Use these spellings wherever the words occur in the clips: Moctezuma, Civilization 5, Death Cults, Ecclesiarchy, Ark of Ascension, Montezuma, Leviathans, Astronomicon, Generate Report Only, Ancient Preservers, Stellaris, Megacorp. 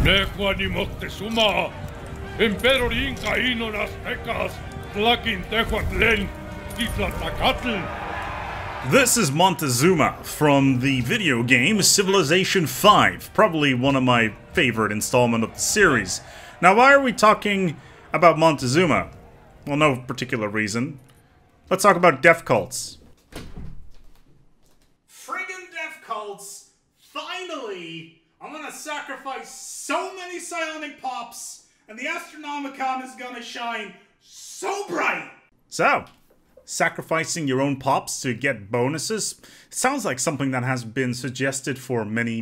Nehuani Moctezuma, Emperor Inca Inon Aztecas, Tlaquin Tehuatlen, Titlatacatl. This is Montezuma from the video game Civilization 5, probably one of my favorite installment of the series. Now, why are we talking about Montezuma? Well, no particular reason. Let's talk about death cults. Friggin' death cults! Finally! I'm gonna sacrifice so many psionic pops, and the Astronomicon is gonna shine so bright! So, sacrificing your own pops to get bonuses sounds like something that has been suggested for many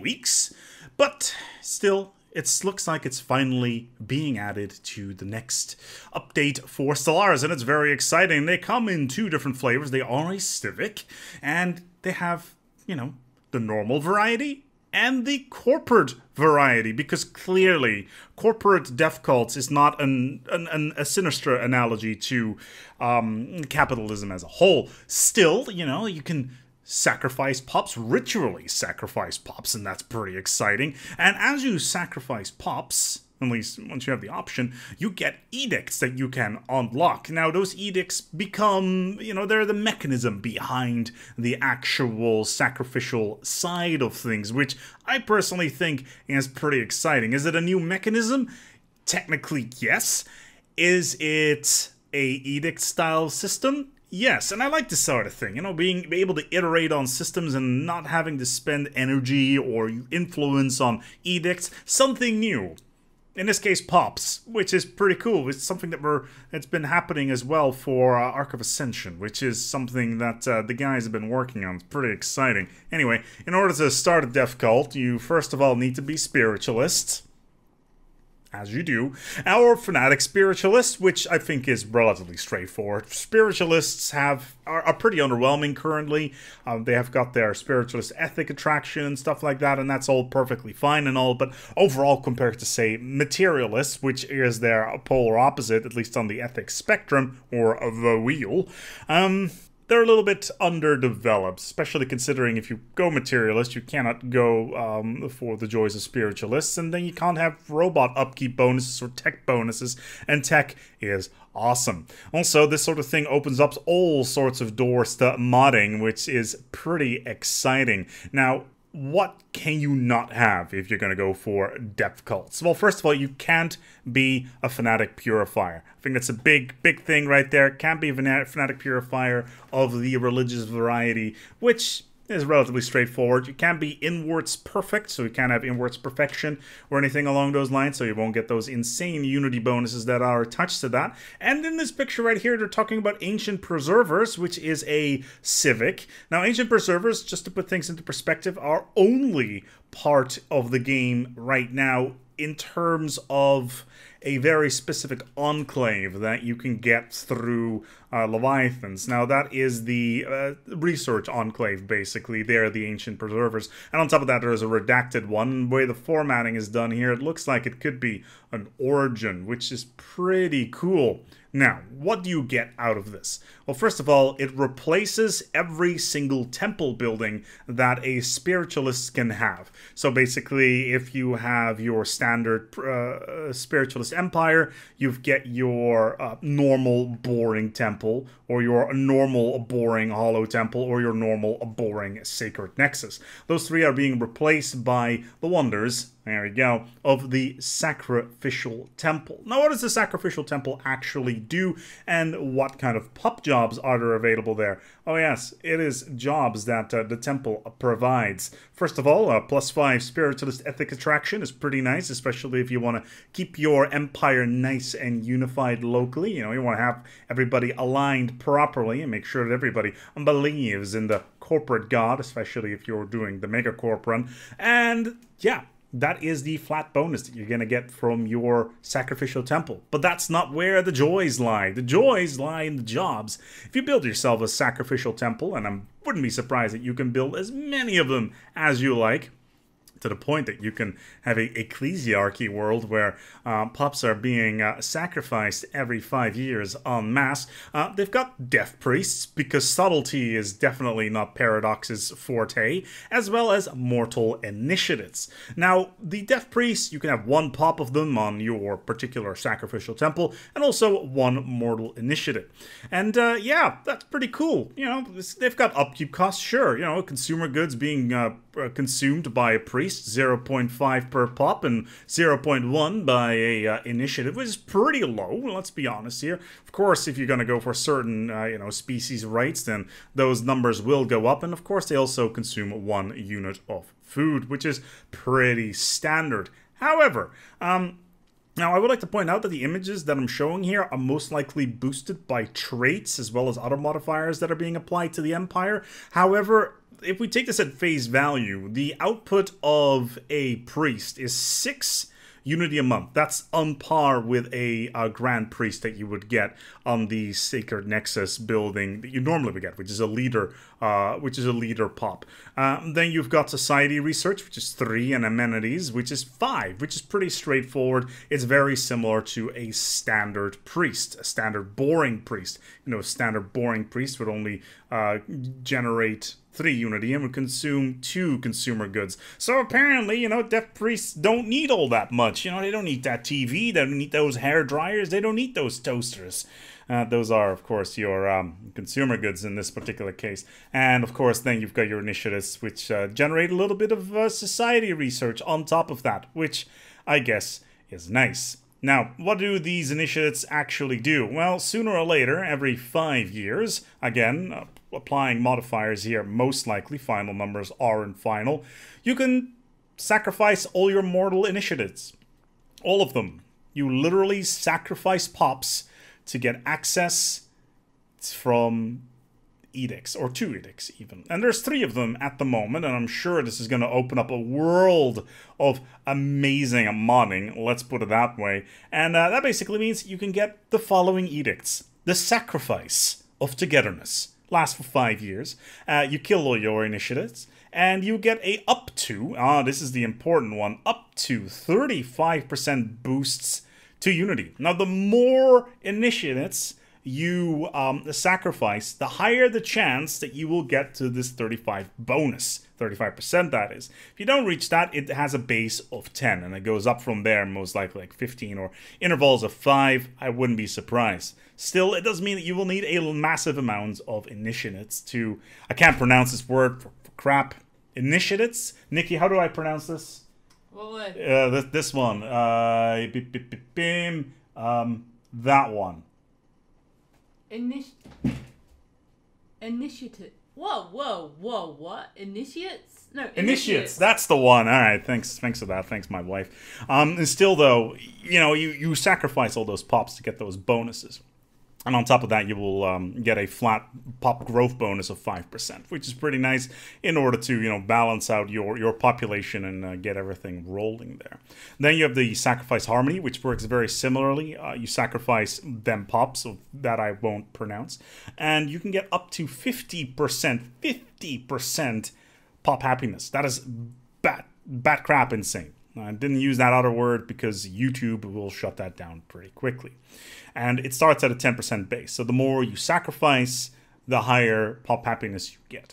weeks, but still, it looks like it's finally being added to the next update for Stellaris, and it's very exciting. They come in two different flavors. They are a civic, and they have, you know, the normal variety and the corporate variety, because clearly corporate death cults is not a sinister analogy to capitalism as a whole. Still, you know, you can sacrifice pops, ritually sacrifice pops, and that's pretty exciting. And as you sacrifice pops, at least once you have the option, you get edicts that you can unlock. Now, those edicts become, you know, they're the mechanism behind the actual sacrificial side of things, which I personally think is pretty exciting. Is it a new mechanism? Technically, yes. Is it a edict-style system? Yes, and I like this sort of thing, you know, being able to iterate on systems and not having to spend energy or influence on edicts. Something new. In this case, pops, which is pretty cool. It's something that it's been happening as well for Ark of Ascension, which is something that the guys have been working on. It's pretty exciting. Anyway, in order to start a death cult, you first of all need to be spiritualist, as you do, or fanatic spiritualists, which I think is relatively straightforward. Spiritualists are pretty underwhelming currently. They have got their spiritualist ethic attraction and stuff like that, and that's all perfectly fine and all, but overall compared to, say, materialists, which is their polar opposite, at least on the ethics spectrum, or the wheel, they're a little bit underdeveloped, especially considering if you go materialist, you cannot go for the joys of spiritualists, and then you can't have robot upkeep bonuses or tech bonuses, and tech is awesome. Also, this sort of thing opens up all sorts of doors to modding, which is pretty exciting. Now, what can you not have if you're going to go for death cults? Well, first of all, you can't be a fanatic purifier. I think that's a big thing right there. Can't be a fanatic purifier of the religious variety, which is relatively straightforward. You can't be inwards perfect, so you can't have inwards perfection or anything along those lines, so you won't get those insane unity bonuses that are attached to that. And in this picture right here, they're talking about Ancient Preservers, which is a civic. Now, Ancient Preservers, just to put things into perspective, are only part of the game right now in terms of a very specific enclave that you can get through Leviathans. Now, that is the research enclave, basically. They're the Ancient Preservers. And on top of that, there's a redacted one. The way the formatting is done here, it looks like it could be an origin, which is pretty cool. Now, what do you get out of this? Well, first of all, it replaces every single temple building that a spiritualist can have. So basically, if you have your standard spiritualist empire, you get your normal boring temple, or your normal boring hollow temple, or your normal boring sacred nexus. Those three are being replaced by the wonders, there we go, of the sacrificial temple. Now, what does the sacrificial temple actually do, and what kind of pop jobs are there available there? Oh yes, it is jobs that the temple provides. First of all, +5 spiritualist ethic attraction is pretty nice, especially if you want to keep your empire nice and unified locally. You know, you want to have everybody aligned properly and make sure that everybody believes in the corporate god, especially if you're doing the mega corp run. And yeah, that is the flat bonus that you're going to get from your sacrificial temple. But that's not where the joys lie. The joys lie in the jobs. If you build yourself a sacrificial temple, and I wouldn't be surprised that you can build as many of them as you like, to the point that you can have a ecclesiarchy world where pups are being sacrificed every 5 years en masse. They've got deaf priests, because subtlety is definitely not Paradox's forte, as well as mortal initiates. Now, the deaf priests, you can have one pop of them on your particular sacrificial temple, and also one mortal initiate. And yeah, that's pretty cool. You know, they've got upkeep costs, sure. You know, consumer goods being consumed by a priest, 0.5 per pop and 0.1 by a initiative, which is pretty low, let's be honest here. Of course, if you're going to go for certain, you know, species rights, then those numbers will go up. And of course, they also consume 1 unit of food, which is pretty standard. However, now, I would like to point out that the images that I'm showing here are most likely boosted by traits as well as other modifiers that are being applied to the Empire. However, if we take this at face value, the output of a priest is 6 unity a month. That's on par with a Grand Priest that you would get on the Sacred Nexus building that you normally would get, which is a leader, pop. Then you've got Society Research, which is 3, and Amenities, which is 5, which is pretty straightforward. It's very similar to a standard priest, a standard boring priest. You know, a standard boring priest would only generate 3 unity and would consume 2 consumer goods. So apparently, you know, deaf priests don't need all that much. You know, they don't need that TV, they don't need those hair dryers, they don't need those toasters. Those are, of course, your consumer goods in this particular case. And, of course, then you've got your initiatives, which generate a little bit of society research on top of that, which I guess is nice. Now, what do these initiates actually do? Well, sooner or later, every 5 years, again, applying modifiers here, most likely, final numbers aren't final, you can sacrifice all your mortal initiates. All of them. You literally sacrifice pops to get access from edicts, or 2 edicts even. And there's 3 of them at the moment, and I'm sure this is going to open up a world of amazing modding, let's put it that way. And that basically means you can get the following edicts. The Sacrifice of Togetherness lasts for 5 years. You kill all your initiates, and you get a up to, this is the important one, up to 35% boosts to unity. Now, the more initiates you sacrifice, the higher the chance that you will get to this 35 bonus, 35% that is. If you don't reach that, it has a base of 10, and it goes up from there, most likely like 15 or intervals of 5, I wouldn't be surprised. Still, it does mean that you will need a massive amount of initiates to, I can't pronounce this word for crap, initiates? Nikki, how do I pronounce this? What one? This one. That one. Initiative. Whoa, what? Initiates? No, initiates. That's the one. All right, thanks for that. Thanks, my wife. And still, though, you know, you sacrifice all those pops to get those bonuses. And on top of that, you will get a flat pop growth bonus of 5%, which is pretty nice in order to, you know, balance out your population and get everything rolling there. Then you have the Sacrifice Harmony, which works very similarly. You sacrifice them pops, so that I won't pronounce. And you can get up to 50% pop happiness. That is bat crap insane. I didn't use that other word because YouTube will shut that down pretty quickly. And it starts at a 10% base. So the more you sacrifice, the higher pop happiness you get.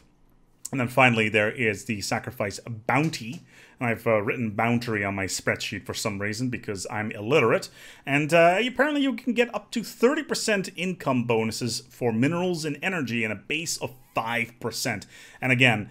And then finally, there is the Sacrifice Bounty. And I've written boundary on my spreadsheet for some reason because I'm illiterate. And apparently you can get up to 30% income bonuses for minerals and energy and a base of 5%. And again,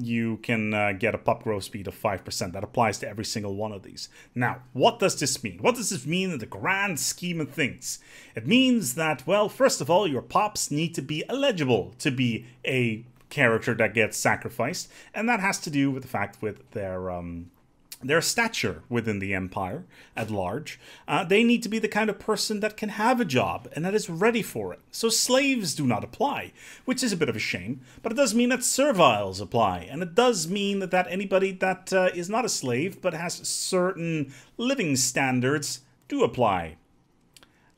you can get a pop growth speed of 5%. That applies to every single one of these. Now, what does this mean? What does this mean in the grand scheme of things? It means that, well, first of all, your pops need to be eligible to be a character that gets sacrificed, and that has to do with the fact with their stature within the Empire at large. They need to be the kind of person that can have a job and that is ready for it. So slaves do not apply, which is a bit of a shame, but it does mean that serviles apply, and it does mean that, anybody that is not a slave but has certain living standards do apply.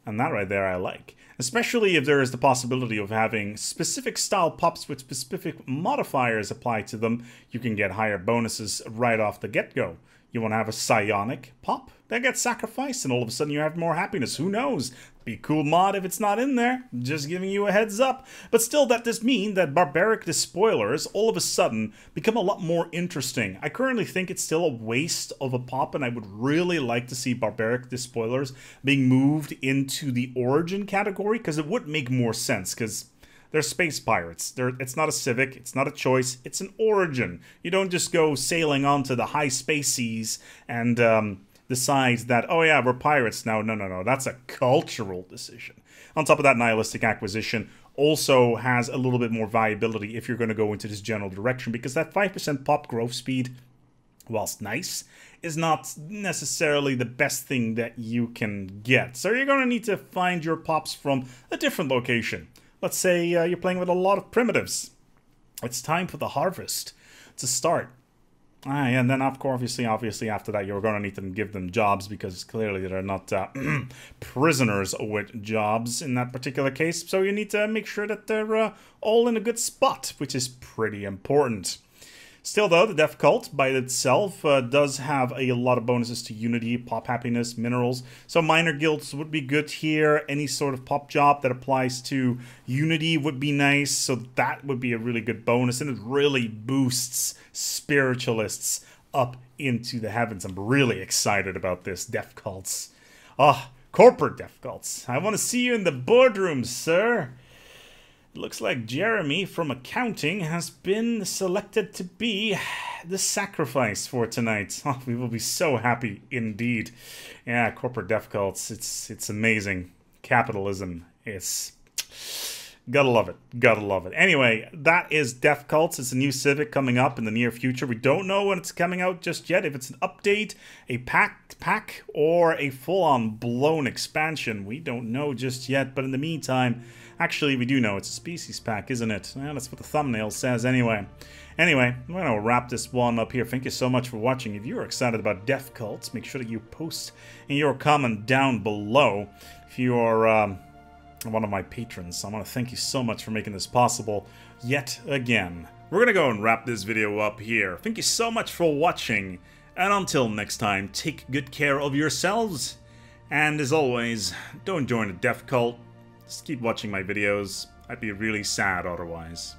And that right there I like. especially if there is the possibility of having specific style pups with specific modifiers applied to them. You can get higher bonuses right off the get-go. You want to have a psionic pop that gets sacrificed and all of a sudden you have more happiness. Who knows? Be cool mod if it's not in there. Just giving you a heads up. But still, that does mean that barbaric despoilers all of a sudden become a lot more interesting. I currently think it's still a waste of a pop, and I would really like to see barbaric despoilers being moved into the origin category, because it would make more sense, because they're space pirates. It's not a civic, it's not a choice, it's an origin. You don't just go sailing onto the high space seas and decides that, oh yeah, we're pirates now. No, no, no, that's a cultural decision. On top of that, nihilistic acquisition also has a little bit more viability if you're going to go into this general direction, because that 5% pop growth speed, whilst nice, is not necessarily the best thing that you can get. So you're going to need to find your pops from a different location. Let's say you're playing with a lot of primitives. It's time for the harvest to start. And then, of course, obviously, after that, you're going to need to give them jobs, because clearly they're not prisoners with jobs in that particular case. So you need to make sure that they're all in a good spot, which is pretty important. Still, though, the Death Cult by itself does have a lot of bonuses to unity, pop happiness, minerals. So minor guilds would be good here. Any sort of pop job that applies to unity would be nice. So that would be a really good bonus. And it really boosts spiritualists up into the heavens. I'm really excited about this. Death Cults. Ah, corporate Death Cults. I want to see you in the boardroom, sir. Looks like Jeremy from accounting has been selected to be the sacrifice for tonight. Oh, we will be so happy indeed. Yeah, corporate death cults, it's amazing. Capitalism, it's... gotta love it. Gotta love it. Anyway, that is Death Cults. It's a new civic coming up in the near future. We don't know when it's coming out just yet. If it's an update, a pack, or a full-on blown expansion, we don't know just yet. But in the meantime, actually, we do know. It's a species pack, isn't it? Well, that's what the thumbnail says anyway. Anyway, I'm going to wrap this one up here. Thank you so much for watching. If you're excited about Death Cults, make sure that you post in your comment down below. If you're... one of my patrons, I want to thank you so much for making this possible yet again. We're gonna go and wrap this video up here. Thank you so much for watching, and until next time, take good care of yourselves, and as always, don't join a death cult. Just keep watching my videos. I'd be really sad otherwise.